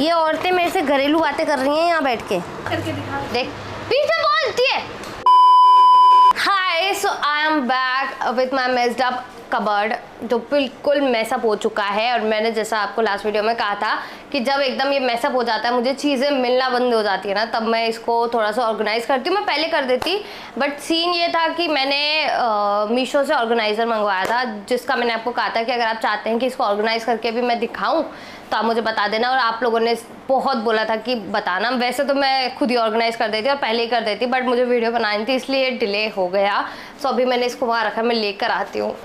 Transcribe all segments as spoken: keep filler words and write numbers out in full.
ये औरतें मेरे से घरेलू बातें कर रही हैं यहाँ बैठ के, करके दिखा देख पीछे बोलती है। Hi, so I am back with my messed up cupboard जो बिल्कुल मैसअप हो चुका है। और मैंने जैसा आपको लास्ट वीडियो में कहा था कि जब एकदम ये मैसअप हो जाता है, मुझे चीज़ें मिलना बंद हो जाती है ना, तब मैं इसको थोड़ा सा ऑर्गेनाइज़ करती हूँ। मैं पहले कर देती, बट सीन ये था कि मैंने मीशो से ऑर्गेनाइज़र मंगवाया था, जिसका मैंने आपको कहा था कि अगर आप चाहते हैं कि इसको ऑर्गेनाइज़ करके भी मैं दिखाऊँ तो आप मुझे बता देना। और आप लोगों ने बहुत बोला था कि बताना। वैसे तो मैं खुद ही ऑर्गेनाइज़ कर देती और पहले ही कर देती, बट मुझे वीडियो बनानी थी इसलिए डिले हो गया। सो अभी मैंने इसको वहाँ रखा, मैं लेकर आती हूँ।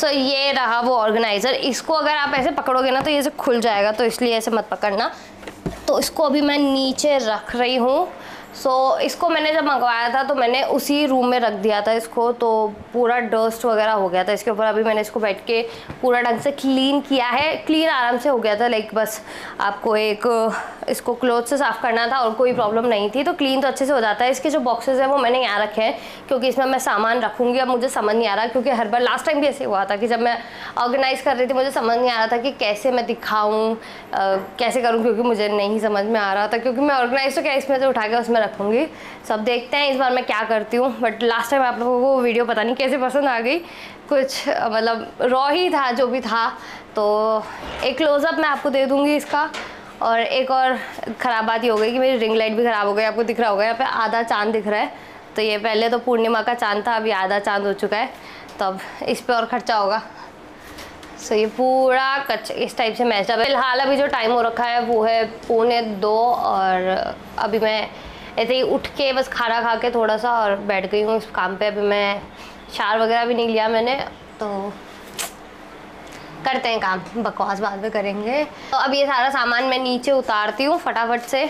सो so, ये रहा वो ऑर्गेनाइज़र। इसको अगर आप ऐसे पकड़ोगे ना तो ये से खुल जाएगा, तो इसलिए ऐसे मत पकड़ना। तो इसको अभी मैं नीचे रख रही हूँ। सो so, इसको मैंने जब मंगवाया था तो मैंने उसी रूम में रख दिया था इसको, तो पूरा डस्ट वगैरह हो गया था इसके ऊपर। अभी मैंने इसको बैठ के पूरा ढंग से क्लीन किया है। क्लीन आराम से हो गया था, लाइक बस आपको एक इसको क्लोथ से साफ़ करना था और कोई प्रॉब्लम नहीं थी, तो क्लीन तो अच्छे से हो जाता है। इसके जो बॉक्सेस हैं वो मैंने यहाँ रखे हैं क्योंकि इसमें मैं सामान रखूँगी। अब मुझे समझ नहीं आ रहा, क्योंकि हर बार लास्ट टाइम भी ऐसे हुआ था कि जब मैं ऑर्गेनाइज़ कर रही थी मुझे समझ नहीं आ रहा था कि कैसे मैं दिखाऊँ, कैसे करूँ, क्योंकि मुझे नहीं समझ में आ रहा था। क्योंकि मैं ऑर्गेनाइज़ तो क्या इसमें से उठा के उसमें रखूँगी। सब देखते हैं इस बार मैं क्या करती हूँ। बट लास्ट टाइम आप लोगों को वीडियो पता नहीं कैसे पसंद आ गई, कुछ मतलब रॉ ही था जो भी था। तो एक क्लोज़अप मैं आपको दे दूँगी इसका। और एक और ख़राब बात ये हो गई कि मेरी रिंग लाइट भी ख़राब हो गई। आपको दिख रहा होगा यहाँ पे आधा चाँद दिख रहा है, तो ये पहले तो पूर्णिमा का चाँद था, अभी आधा चाँद हो चुका है, तो अब इस पे और ख़र्चा होगा। सो ये पूरा कच इस टाइप से मैच है। फिलहाल अभी जो टाइम हो रखा है वो है पौने दो, और अभी मैं ऐसे ही उठ के बस खाना खा के थोड़ा सा और बैठ गई हूँ इस काम पर। अभी मैं शावर वगैरह भी नहीं लिया मैंने, तो करते हैं काम, बकवास बाद में करेंगे। तो अब ये सारा सामान मैं नीचे उतारती हूँ फटाफट से।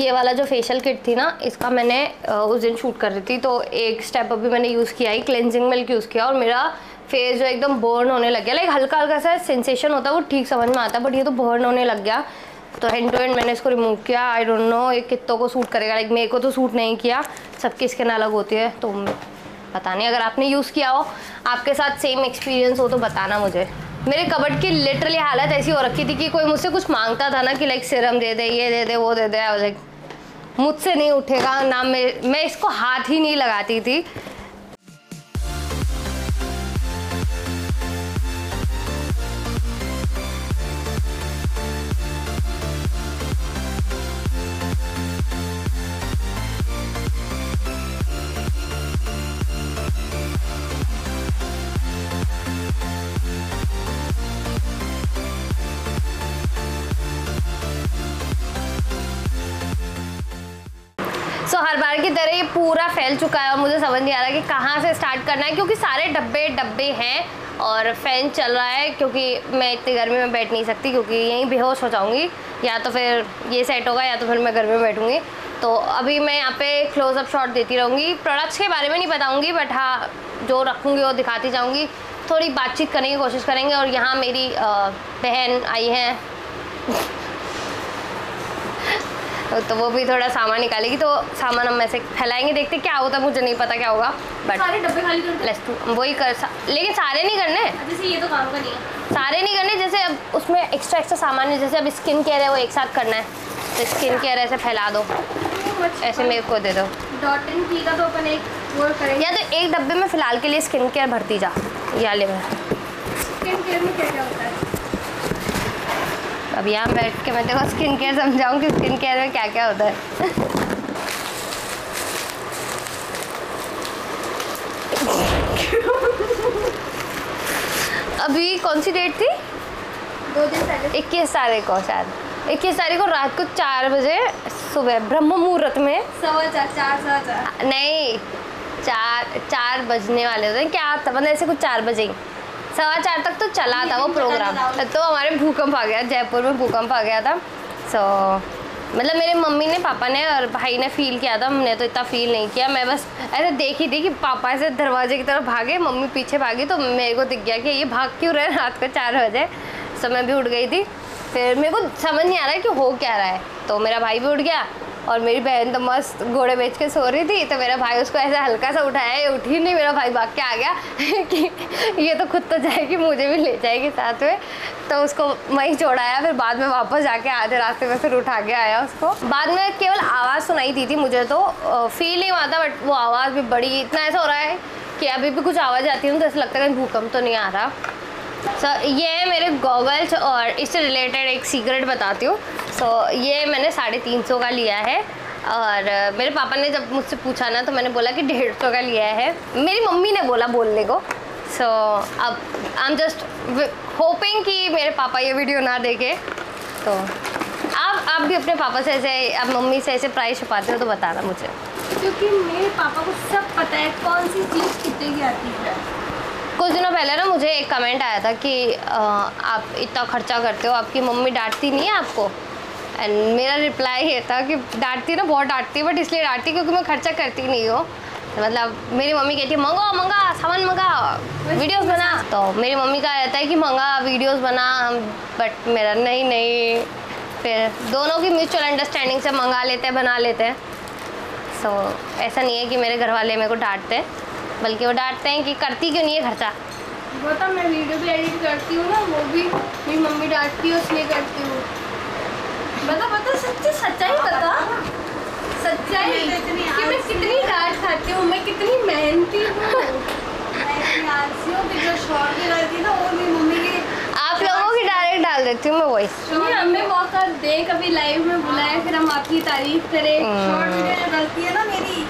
ये वाला जो फेशियल किट थी ना, इसका मैंने उस दिन शूट कर रही थी, तो एक स्टेप अभी मैंने यूज़ किया ही, क्लेंजिंग मिल्क यूज़ किया, और मेरा फेस जो एकदम बर्न होने लग गया। लाइक हल्का हल्का सा सेंसेशन होता है, वो ठीक समझ में आता है, बट ये तो बर्न होने लग गया। तो हैंड टू हैंड मैंने इसको रिमूव किया। आई डोंट नो ये कितनों को सूट करेगा, लाइक मेरे को तो सूट नहीं किया। सबकी स्किन अलग होती है, तो पता नहीं अगर आपने यूज़ किया हो, आपके साथ सेम एक्सपीरियंस हो तो बताना मुझे। मेरे कबर्ड की लिटरली हालत ऐसी हो रखी थी कि कोई मुझसे कुछ मांगता था ना कि लाइक सिरम दे दे, ये दे दे, वो दे दे, लाइक मुझसे नहीं उठेगा ना। मैं मैं इसको हाथ ही नहीं लगाती थी। सो so, हर बार की तरह ये पूरा फैल चुका है और मुझे समझ नहीं आ रहा कि कहाँ से स्टार्ट करना है, क्योंकि सारे डब्बे डब्बे हैं और फ़ैन चल रहा है, क्योंकि मैं इतनी गर्मी में बैठ नहीं सकती, क्योंकि यहीं बेहोश हो जाऊँगी। या तो फिर ये सेट होगा या तो फिर मैं घर में बैठूँगी। तो अभी मैं यहाँ पे क्लोज़अप शॉट देती रहूँगी। प्रोडक्ट्स के बारे में नहीं बताऊँगी, बट हाँ जो रखूँगी वो दिखाती जाऊँगी। थोड़ी बातचीत करने की कोशिश करेंगे। और यहाँ मेरी बहन आई हैं तो वो भी थोड़ा सामान निकालेगी, तो सामान हम ऐसे फैलाएंगे, देखते क्या होता है। मुझे नहीं पता क्या होगा, बट सारे डब्बे खाली कर वही कर सा... लेकिन सारे नहीं करने, जैसे ये तो काम का नहीं है, सारे नहीं करने। जैसे अब उसमें एक्स्ट्रा एक्स्ट्रा सामान है, जैसे अब स्किन केयर है वो एक साथ करना है, तो स्किन केयर ऐसे फैला दो, ऐसे मेरे को दे दो डॉट एंड पी का। तो अपन एक वो करेंगे, या तो एक डब्बे में फिलहाल के लिए स्किन केयर भरती जा। या ले स्किन केयर में क्या क्या होता है, अब यहाँ बैठ के मैं देखो स्किन केयर समझाऊँ कि स्किन केयर में क्या क्या होता है। अभी कौन सी डेट थी, दो दिन पहले इक्कीस तारीख को, शायद इक्कीस तारीख को रात को चार बजे सुबह ब्रह्म मुहूर्त में, सवा चार चार सवा चार नहीं चार चार बजने वाले होते हैं क्या, मतलब ऐसे कुछ चार बजे सवा चार तक तो चला था वो प्रोग्राम। तो हमारे भूकंप आ गया, जयपुर में भूकंप आ गया था। सो so, मतलब मेरे मम्मी ने, पापा ने और भाई ने फील किया था, हमने तो इतना फील नहीं किया। मैं बस ऐसे देखी थी कि पापा ऐसे दरवाजे की तरफ भागे, मम्मी पीछे भागी, तो मेरे को दिख गया कि ये भाग क्यों रहे रात को चार बजे। सो मैं भी उठ गई थी, फिर मेरे को समझ नहीं आ रहा है कि हो क्या रहा है, तो मेरा भाई भी उठ गया, और मेरी बहन तो मस्त घोड़े बेच के सो रही थी, तो मेरा भाई उसको ऐसा हल्का सा उठाया, उठ ही नहीं, मेरा भाई भाग के आ गया कि ये तो खुद तो जाएगी, मुझे भी ले जाएगी साथ में। तो उसको वहीं छोड़ाया, फिर बाद में वापस जाके आधे रास्ते में फिर उठा के आया उसको। बाद में केवल आवाज़ सुनाई दी थी मुझे, तो फील नहीं हुआ था, बट वो आवाज़ भी बड़ी, इतना ऐसा हो रहा है कि अभी भी कुछ आवाज़ आती है तो ऐसा लगता है कहीं भूकंप तो नहीं आ रहा। सो so, ये है मेरे गॉगल्स और इससे रिलेटेड एक सीक्रेट बताती हूँ। सो so, ये मैंने साढ़े तीन सौ का लिया है, और मेरे पापा ने जब मुझसे पूछा ना तो मैंने बोला कि डेढ़ सौ का लिया है, मेरी मम्मी ने बोला बोलने को। सो so, अब आई एम जस्ट होपिंग कि मेरे पापा ये वीडियो ना देखे। तो आप आप भी अपने पापा से ऐसे, आप मम्मी से ऐसे प्राइस छुपाते हो तो बताना मुझे, क्योंकि मेरे पापा को सब पता है कौन सी चीज़ कितने की आती है। कुछ दिनों पहले ना मुझे एक कमेंट आया था कि आ, आप इतना खर्चा करते हो, आपकी मम्मी डांटती नहीं है आपको? एंड मेरा रिप्लाई ये था कि डांटती ना, बहुत डांटती है, बट इसलिए डांटती क्योंकि मैं खर्चा करती नहीं हूँ। तो मतलब मेरी मम्मी कहती है मंगाओ मंगा सामान मंगा वीडियोस बना, तो मेरी मम्मी का रहता है कि मंगा वीडियोस बना, बट मेरा नहीं नहीं फिर दोनों की म्यूचुअल अंडरस्टैंडिंग से मंगा लेते हैं, बना लेते हैं। सो so, ऐसा नहीं है कि मेरे घर वाले मेरे को डांटते हैं, बल्कि वो डांटते हैं कि करती क्यों नहीं है खर्चा। वो तो मैं वीडियो भी एडिट करती हूँ ना, वो भी मेरी मम्मी डांटती है उसलिए करती हूँ। बता बता सच्ची सच्चाई बता, सच्चाई कि मैं कितनी डांट खाती हूँ, मैं कितनी मेहनती हूँ, आप लोगों की डायरेक्ट डाल देती हूँ मैं वॉइस। हमें मौका दें, कभी लाइव में बुलाएं, फिर हम आपकी तारीफ करें। शॉर्ट वीडियो डालती है ना मेरी,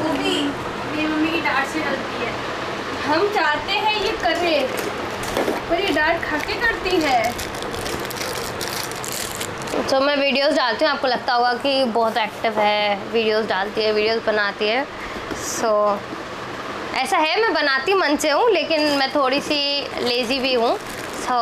वो भी मेरी मम्मी की डांट से डलती है। हम चाहते हैं ये करे, पर ये डांट खा के करती है। तो so, मैं वीडियोस डालती हूँ, आपको लगता होगा कि बहुत एक्टिव है, वीडियोस डालती है, वीडियोस बनाती है। सो so, ऐसा है, मैं बनाती मन से हूँ, लेकिन मैं थोड़ी सी लेज़ी भी हूँ। सो so,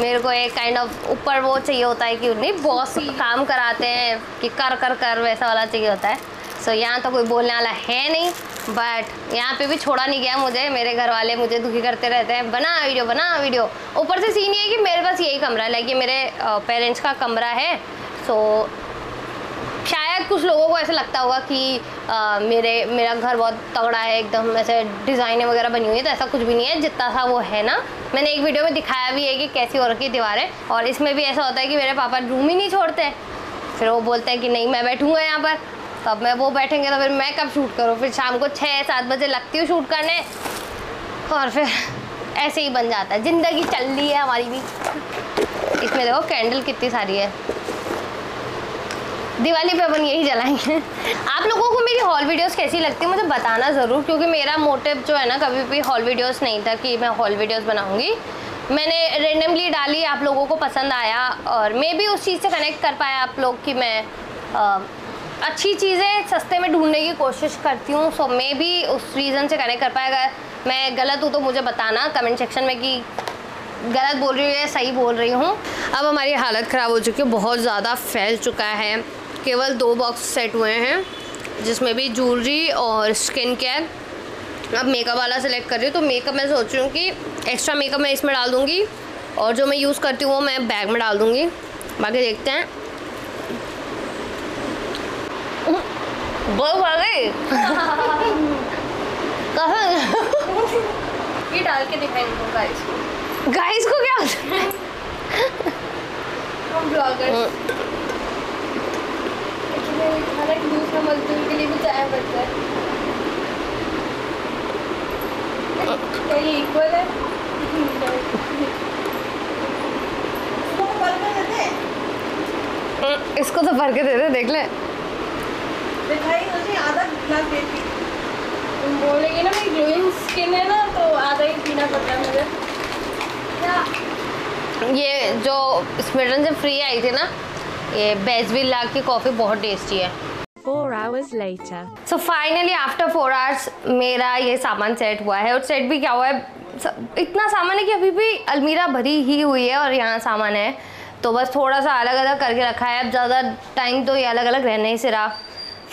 मेरे को एक काइंड ऑफ ऊपर वो चाहिए होता है कि नहीं बॉस काम कराते हैं कि कर कर कर वैसा वाला चाहिए होता है। सो so, यहाँ तो कोई बोलने वाला है नहीं, बट यहाँ पे भी छोड़ा नहीं गया मुझे। मेरे घर वाले मुझे दुखी करते रहते हैं, बना वीडियो बना वीडियो। ऊपर से सीन ये है कि मेरे पास यही कमरा है, लाइक ये मेरे पेरेंट्स का कमरा है। सो शायद कुछ लोगों को ऐसा लगता होगा कि आ, मेरे मेरा घर बहुत तगड़ा है, एकदम ऐसे डिज़ाइनें वगैरह बनी हुई है, तो ऐसा कुछ भी नहीं है। जितना सा वो है ना, मैंने एक वीडियो में दिखाया भी है कि कैसी और की दीवारें। और इसमें भी ऐसा होता है कि मेरे पापा रूम ही नहीं छोड़ते, फिर वो बोलते हैं कि नहीं मैं बैठूँगा यहाँ पर, तो अब मैं वो बैठेंगे तो फिर मैं कब शूट करूँ। फिर शाम को छः सात बजे लगती हूँ शूट करने, और फिर ऐसे ही बन जाता है। ज़िंदगी चल रही है हमारी भी। इसमें देखो कैंडल कितनी सारी है, दिवाली पे अपन यही जलाएंगे। आप लोगों को मेरी हॉल वीडियोस कैसी लगती है मुझे बताना ज़रूर, क्योंकि मेरा मोटिव जो है ना कभी भी हॉल वीडियोस नहीं था कि मैं हॉल वीडियोस बनाऊँगी। मैंने रेंडमली डाली, आप लोगों को पसंद आया, और मैं भी उस चीज़ से कनेक्ट कर पाया आप लोग कि मैं आ, अच्छी चीज़ें सस्ते में ढूंढने की कोशिश करती हूँ। सो मैं भी उस रीज़न से कनेक्ट कर पाया। अगर मैं गलत हूँ तो मुझे बताना कमेंट सेक्शन में कि गलत बोल रही हूँ या सही बोल रही हूँ। अब हमारी हालत ख़राब हो चुकी है, बहुत ज़्यादा फैल चुका है। केवल दो बॉक्स सेट हुए हैं जिसमें भी ज्वेलरी और स्किन केयर। अब मेकअप वाला सेलेक्ट कर रही हूँ, तो मेकअप मैं सोच रही हूँ कि एक्स्ट्रा मेकअप मैं इसमें डाल दूँगी, और जो मैं यूज़ करती हूँ वो मैं बैग में डाल दूँगी। बाकी देखते हैं। बहुत भागे कहाँ ये डाल के दिखाएंगे गाइस को। गाइस को क्या होता है? हम ब्लॉगर्स खाना यूज़ का मजदूर के लिए भी चाय बनता है, ये इक्वल है। इसको तो भर के दे दे, देख ले दिखाई मुझे आधा गिलास देती। तुम बोलेगी ना मेरी ग्लोइंग स्किन है ना, तो आधा ही पीना पड़ता है मुझे। क्या ये जो स्मिटन से फ्री आई थी ना, ये बेजविल ला की कॉफ़ी बहुत टेस्टी है। Four hours later so finally after four hours मेरा ये सामान सेट हुआ है। और सेट भी क्या हुआ है, इतना सामान है कि अभी भी अलमीरा भरी ही हुई है, और यहाँ सामान है तो बस थोड़ा सा अलग अलग करके रखा है। अब ज़्यादा टाइम तो ये अलग अलग रहने ही से रहा,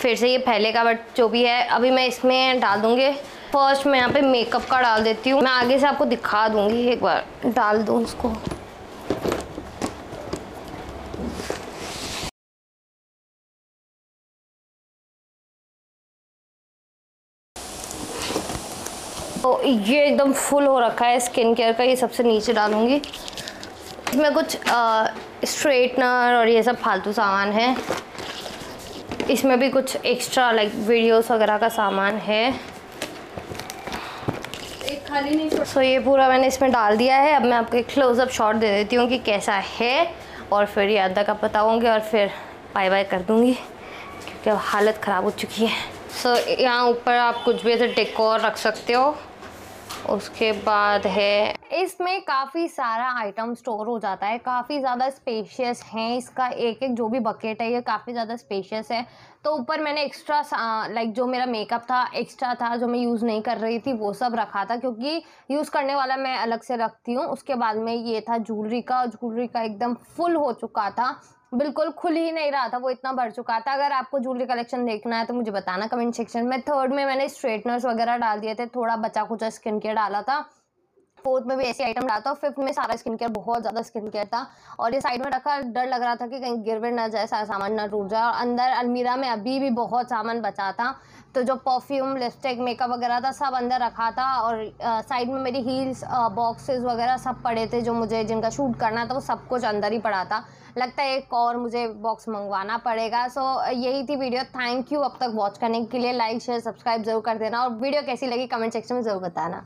फिर से ये फैलेगा, बट जो भी है अभी मैं इसमें डाल दूँगी। फर्स्ट मैं यहाँ पे मेकअप का डाल देती हूँ, मैं आगे से आपको दिखा दूँगी, एक बार डाल दूँ उसको। ये एकदम फुल हो रखा है स्किन केयर का, ये सबसे नीचे डालूँगी। इसमें कुछ स्ट्रेटनर और ये सब फालतू सामान है। इसमें भी कुछ एक्स्ट्रा लाइक वीडियोस वगैरह का सामान है। एक खाली नहीं। सो ये पूरा मैंने इसमें डाल दिया है। अब मैं आपको एक क्लोजअप शॉट दे देती हूँ कि कैसा है, और फिर ये अदा का बताऊँगी और फिर बाय बाय कर दूँगी क्योंकि अब हालत ख़राब हो चुकी है। सो so, यहाँ ऊपर आप कुछ भी ऐसे डेकोर रख सकते हो। उसके बाद है, इसमें काफ़ी सारा आइटम स्टोर हो जाता है, काफ़ी ज़्यादा स्पेशियस है। इसका एक एक जो भी बकेट है ये काफ़ी ज़्यादा स्पेशियस है। तो ऊपर मैंने एक्स्ट्रा लाइक जो मेरा मेकअप था एक्स्ट्रा था जो मैं यूज़ नहीं कर रही थी वो सब रखा था, क्योंकि यूज़ करने वाला मैं अलग से रखती हूँ। उसके बाद में ये था ज्वेलरी का, ज्वेलरी का एकदम फुल हो चुका था, बिल्कुल खुल ही नहीं रहा था, वो इतना भर चुका था। अगर आपको ज्वेलरी कलेक्शन देखना है तो मुझे बताना कमेंट सेक्शन में। थर्ड में मैंने स्ट्रेटनर्स वगैरह डाल दिए थे, थोड़ा बचा खुचा स्किन केयर डाला था। फोर्थ में भी ऐसे आइटम डाला था। फिफ्थ में सारा स्किन केयर, बहुत ज़्यादा स्किन केयर था, और ये साइड में रखा, डर लग रहा था कि कहीं गिर गिर ना जाए, सारा सामान ना टूट जाए। और अंदर अलमीरा में अभी भी बहुत सामान बचा था, तो जो परफ्यूम, लिपस्टिक, मेकअप वगैरह था सब अंदर रखा था। और साइड में मेरी हील्स, बॉक्सेस वगैरह सब पड़े थे जो मुझे, जिनका शूट करना था वो सब कुछ अंदर ही पड़ा था। लगता है एक और मुझे बॉक्स मंगवाना पड़ेगा। सो यही थी वीडियो। थैंक यू अब तक वॉच करने के लिए। लाइक, शेयर, सब्सक्राइब जरूर कर देना, और वीडियो कैसी लगी कमेंट सेक्शन में ज़रूर बताना।